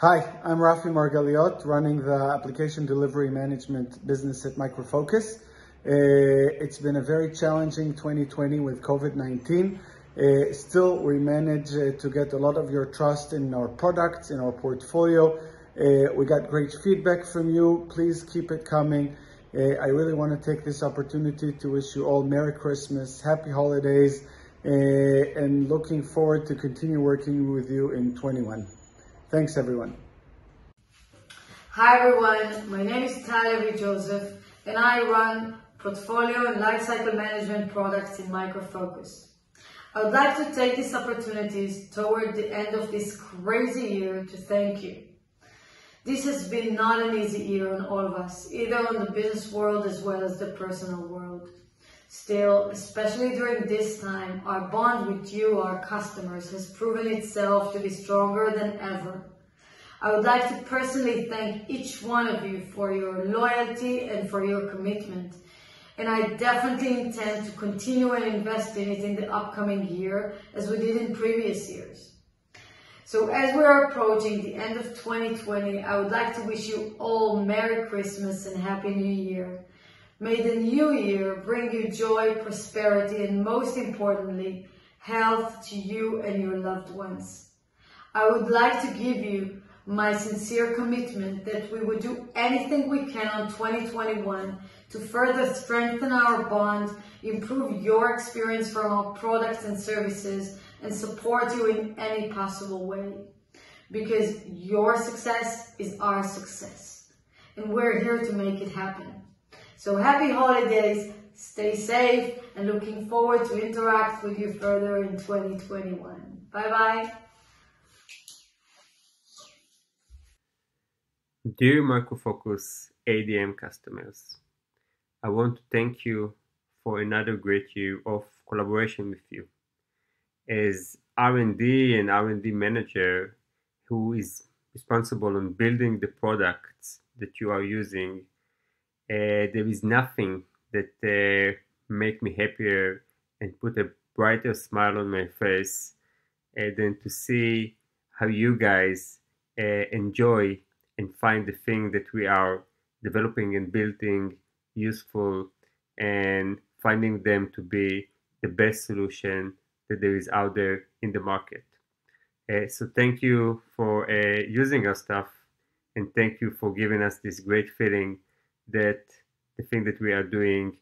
Hi, I'm Rafi Margaliot, running the Application Delivery Management business at Micro Focus. It's been a very challenging 2020 with COVID-19. Still, we managed to get a lot of your trust in our products, in our portfolio. We got great feedback from you. Please keep it coming. I really want to take this opportunity to wish you all Merry Christmas, Happy Holidays, and looking forward to continue working with you in 2021. Thanks, everyone. Hi, everyone. My name is Talavi Joseph, and I run portfolio and lifecycle management products in Micro Focus. I would like to take these opportunities toward the end of this crazy year to thank you. This has been not an easy year on all of us, either on the business world as well as the personal world. Still, especially during this time, our bond with you, our customers, has proven itself to be stronger than ever. I would like to personally thank each one of you for your loyalty and for your commitment. And I definitely intend to continue and invest in it in the upcoming year, as we did in previous years. So as we are approaching the end of 2020, I would like to wish you all Merry Christmas and Happy New Year. May the new year bring you joy, prosperity, and most importantly, health to you and your loved ones. I would like to give you my sincere commitment that we would do anything we can on 2021 to further strengthen our bond, improve your experience from our products and services, and support you in any possible way. Because your success is our success, and we're here to make it happen. So happy holidays, stay safe, and looking forward to interact with you further in 2021. Bye-bye. Dear Micro Focus ADM customers, I want to thank you for another great year of collaboration with you. As R&D and R&D manager who is responsible on building the products that you are using, there is nothing that make me happier and put a brighter smile on my face than to see how you guys enjoy and find the thing that we are developing and building useful and finding them to be the best solution that there is out there in the market. So thank you for using our stuff, and thank you for giving us this great feeling that the thing that we are doing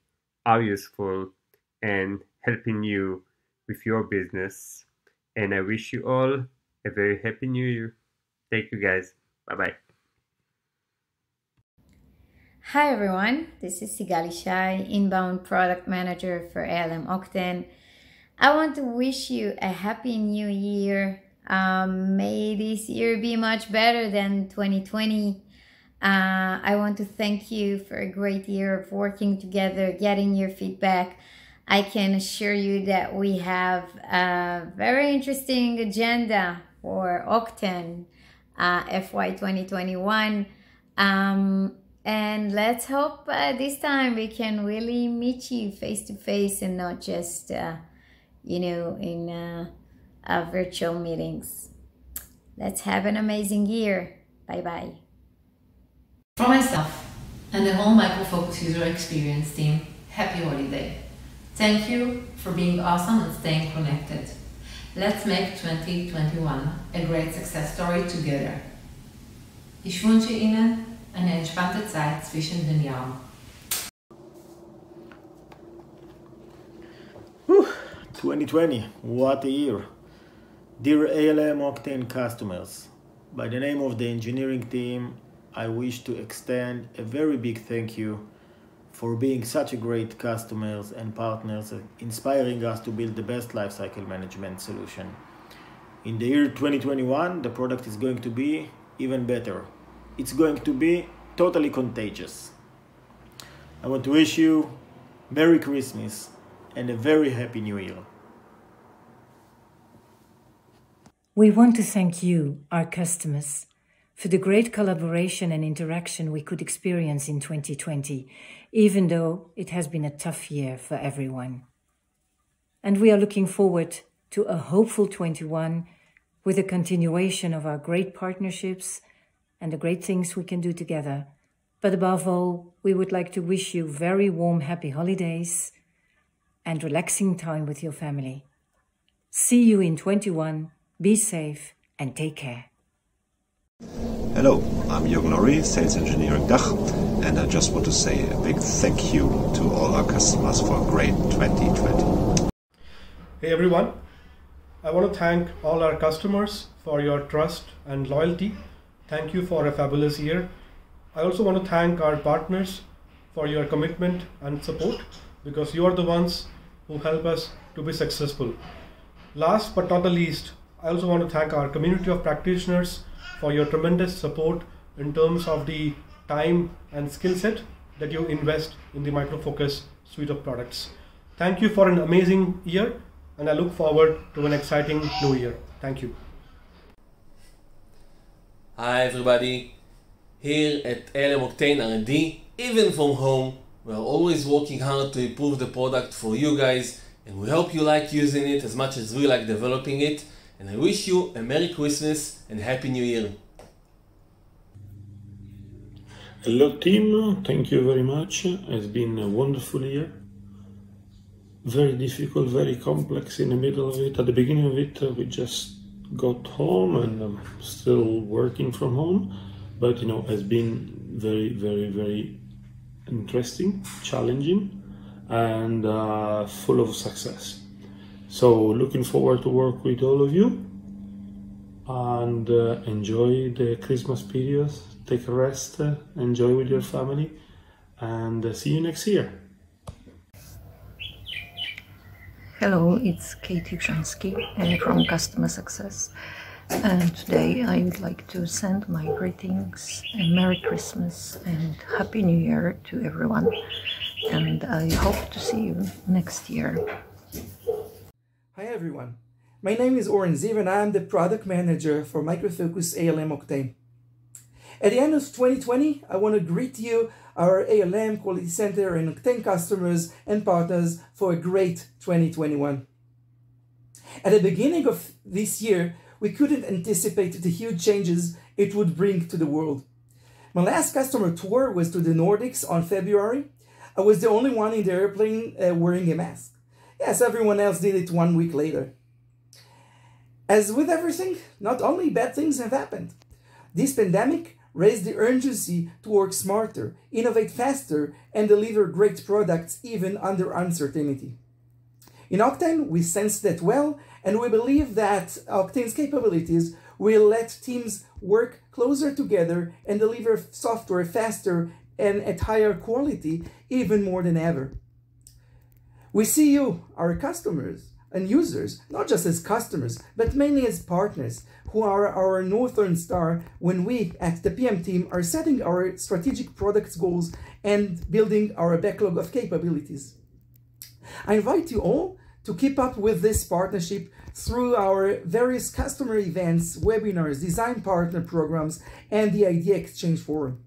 are useful and helping you with your business. And I wish you all a very happy new year. Thank you guys. Bye-bye. Hi everyone, this is Sigali Shai, Inbound Product Manager for ALM Octane. I want to wish you a happy new year. May this year be much better than 2020. I want to thank you for a great year of working together, getting your feedback. I can assure you that we have a very interesting agenda for Octane FY 2021. And let's hope this time we can really meet you face to face and not just, you know, in virtual meetings. Let's have an amazing year. Bye-bye. For myself and the whole Micro Focus user experience team, happy holiday. Thank you for being awesome and staying connected. Let's make 2021 a great success story together. Ich wünsche Ihnen eine entspannte Zeit zwischen den Jahren. Whew, 2020, what a year. Dear ALM Octane customers, by the name of the engineering team, I wish to extend a very big thank you for being such a great customers and partners, inspiring us to build the best lifecycle management solution. In the year 2021, the product is going to be even better. It's going to be totally contagious. I want to wish you Merry Christmas and a very Happy New Year. We want to thank you, our customers, for the great collaboration and interaction we could experience in 2020, even though it has been a tough year for everyone. And we are looking forward to a hopeful 2021 with the continuation of our great partnerships and the great things we can do together. But above all, we would like to wish you very warm, happy holidays and relaxing time with your family. See you in 2021. Be safe and take care. Hello, I'm Jörg Lory, Sales Engineering DACH, and I just want to say a big thank you to all our customers for a great 2020. Hey everyone, I want to thank all our customers for your trust and loyalty. Thank you for a fabulous year. I also want to thank our partners for your commitment and support, because you are the ones who help us to be successful. Last but not the least, I also want to thank our community of practitioners for your tremendous support in terms of the time and skill set that you invest in the Micro Focus suite of products. Thank you for an amazing year, and I look forward to an exciting new year. Thank you. Hi everybody, here at ALM Octane R&D, even from home, we are always working hard to improve the product for you guys, and we hope you like using it as much as we like developing it, and I wish you a Merry Christmas and Happy New Year. Hello team, thank you very much, it's been a wonderful year, very difficult, very complex in the middle of it. At the beginning of it we just got home, and I'm still working from home, but you know, it's been very interesting, challenging, and full of success. So looking forward to work with all of you, and enjoy the Christmas period, take a rest, enjoy with your family, and see you next year. Hello, it's Katie Yubzhansky from Customer Success, and today I would like to send my greetings and Merry Christmas and Happy New Year to everyone, and I hope to see you next year. Hi everyone, my name is Oren Ziv and I am the Product Manager for Micro Focus ALM Octane. At the end of 2020, I want to greet you, our ALM Quality Center and Octane customers and partners, for a great 2021. At the beginning of this year, we couldn't anticipate the huge changes it would bring to the world. My last customer tour was to the Nordics on February. I was the only one in the airplane wearing a mask. Yes, everyone else did it 1 week later. As with everything, not only bad things have happened. This pandemic raised the urgency to work smarter, innovate faster, and deliver great products even under uncertainty. In Octane, we sense that well, and we believe that Octane's capabilities will let teams work closer together and deliver software faster and at higher quality, even more than ever. We see you, our customers and users, not just as customers, but mainly as partners, who are our northern star when we at the PM team are setting our strategic product goals and building our backlog of capabilities. I invite you all to keep up with this partnership through our various customer events, webinars, design partner programs, and the Idea Exchange Forum.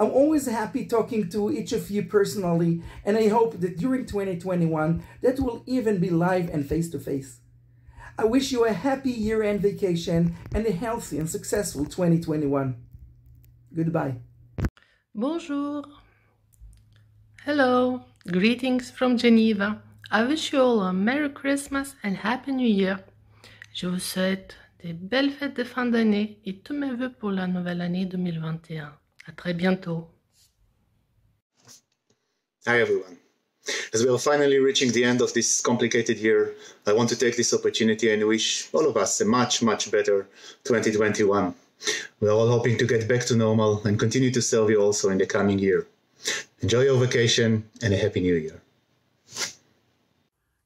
I'm always happy talking to each of you personally, and I hope that during 2021, that will even be live and face-to-face. I wish you a happy year-end vacation and a healthy and successful 2021. Goodbye. Bonjour. Hello. Greetings from Geneva. I wish you all a Merry Christmas and Happy New Year. Je vous souhaite des belles fêtes de fin d'année et tous mes vœux pour la nouvelle année 2021. À très bientôt. Hi everyone. As we are finally reaching the end of this complicated year, I want to take this opportunity and wish all of us a much better 2021. We are all hoping to get back to normal and continue to serve you also in the coming year. Enjoy your vacation and a Happy New Year.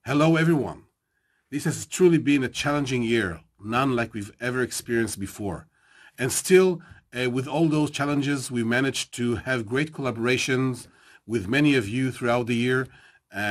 Hello everyone. This has truly been a challenging year, none like we've ever experienced before. And still, with all those challenges, we managed to have great collaborations with many of you throughout the year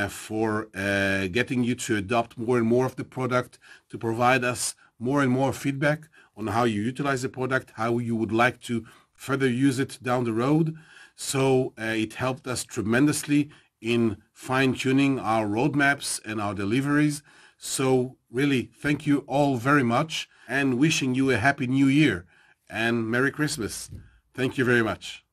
for getting you to adopt more and more of the product, to provide us more and more feedback on how you utilize the product, how you would like to further use it down the road. So it helped us tremendously in fine-tuning our roadmaps and our deliveries. So really, thank you all very much, and wishing you a happy new year and Merry Christmas. Thank you very much.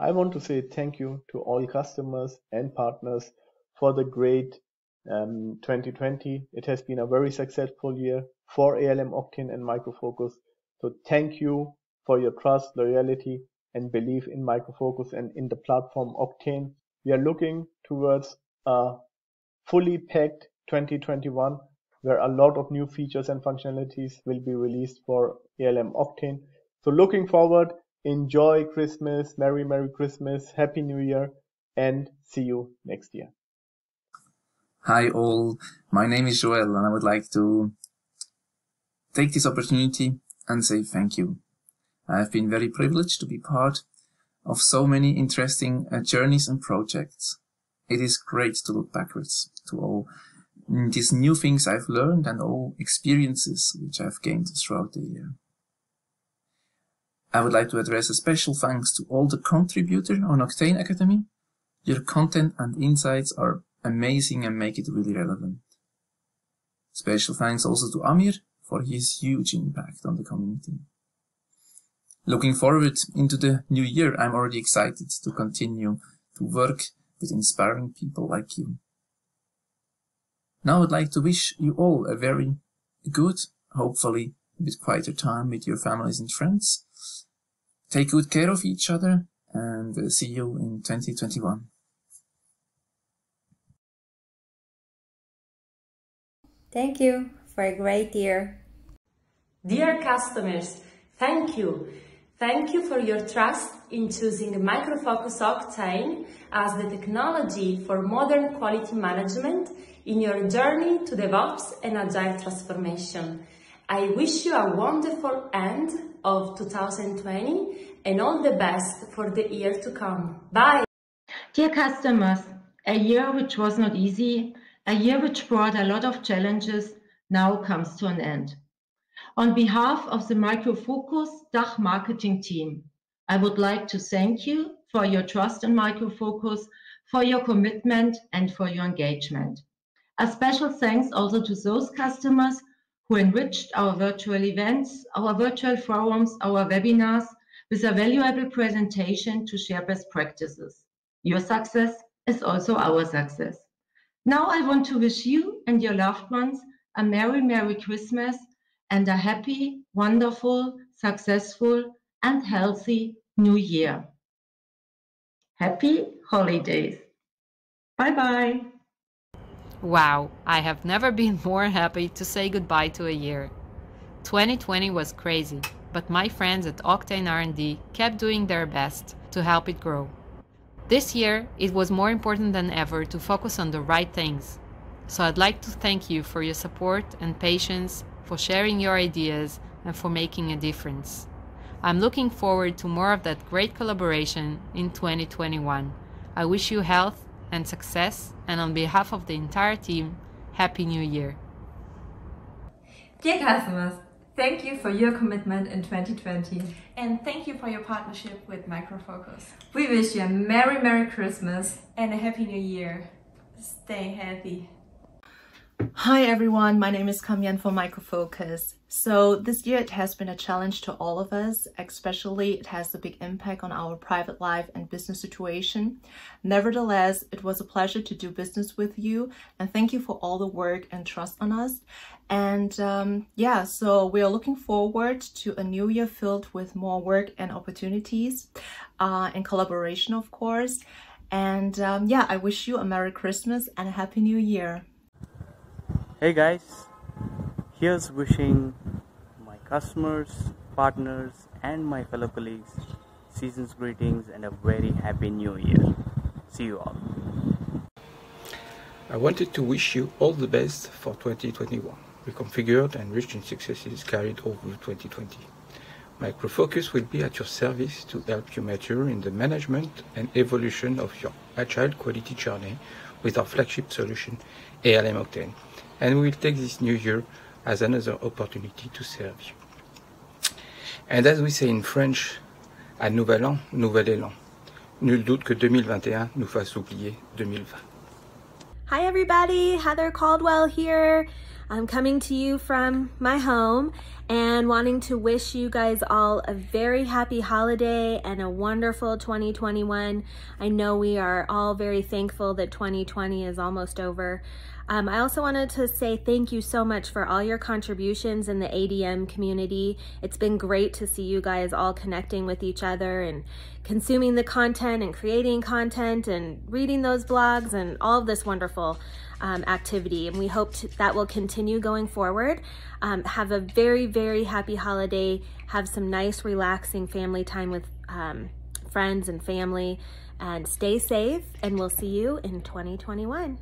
I want to say thank you to all customers and partners for the great 2020. It has been a very successful year for ALM Octane and Micro Focus. So thank you for your trust, loyalty, and belief in Micro Focus and in the platform Octane. We are looking towards a fully packed 2021, where a lot of new features and functionalities will be released for ALM Octane. So looking forward, enjoy Christmas, Merry Christmas, Happy New Year, and see you next year. Hi all, my name is Joel, and I would like to take this opportunity and say thank you. I have been very privileged to be part of so many interesting journeys and projects. It is great to look backwards to all these new things I've learned and all experiences which I've gained throughout the year. I would like to address a special thanks to all the contributors on Octane Academy. Your content and insights are amazing and make it really relevant. Special thanks also to Amir for his huge impact on the community. Looking forward into the new year, I'm already excited to continue to work with inspiring people like you. Now I'd like to wish you all a very good, hopefully a bit quieter time with your families and friends. Take good care of each other, and see you in 2021. Thank you for a great year. Dear customers, thank you. Thank you for your trust in choosing Micro Focus Octane as the technology for modern quality management in your journey to DevOps and Agile transformation. I wish you a wonderful end of 2020 and all the best for the year to come. Bye! Dear customers, a year which was not easy, a year which brought a lot of challenges, now comes to an end. On behalf of the Micro Focus DACH marketing team, I would like to thank you for your trust in Micro Focus, for your commitment and for your engagement. A special thanks also to those customers who enriched our virtual events, our virtual forums, our webinars with a valuable presentation to share best practices. Your success is also our success. Now I want to wish you and your loved ones a Merry Christmas and a happy, wonderful, successful and healthy new year. Happy holidays. Bye-bye. Wow, I have never been more happy to say goodbye to a year. 2020 was crazy, but my friends at Octane R&D kept doing their best to help it grow. This year, it was more important than ever to focus on the right things. So I'd like to thank you for your support and patience, for sharing your ideas and for making a difference. I'm looking forward to more of that great collaboration in 2021. I wish you health and success, and on behalf of the entire team, Happy New Year. Dear customers, thank you for your commitment in 2020. And thank you for your partnership with Micro Focus. We wish you a Merry Christmas and a Happy New Year. Stay healthy. Hi everyone, my name is Camille from Micro Focus. So this year it has been a challenge to all of us, especially it has a big impact on our private life and business situation. Nevertheless, it was a pleasure to do business with you, and thank you for all the work and trust on us. And yeah, so we are looking forward to a new year filled with more work and opportunities and collaboration, of course. And yeah, I wish you a Merry Christmas and a Happy New Year. Hey guys, here's wishing my customers, partners and my fellow colleagues season's greetings and a very happy new year. See you all. I wanted to wish you all the best for 2021. Reconfigured and rich in successes carried over 2020. Micro Focus will be at your service to help you mature in the management and evolution of your agile quality journey with our flagship solution ALM Octane. And we will take this new year as another opportunity to serve you. And as we say in French, à nouvel an, nouvel élan. Nul doute que 2021 nous fasse oublier 2020. Hi everybody, Heather Caldwell here. I'm coming to you from my home and wanting to wish you guys all a very happy holiday and a wonderful 2021. I know we are all very thankful that 2020 is almost over. I also wanted to say thank you so much for all your contributions in the ADM community. It's been great to see you guys all connecting with each other and consuming the content and creating content and reading those blogs and all of this wonderful activity. And we hope that will continue going forward. Have a very, very happy holiday. Have some nice, relaxing family time with friends and family, and stay safe, and we'll see you in 2021.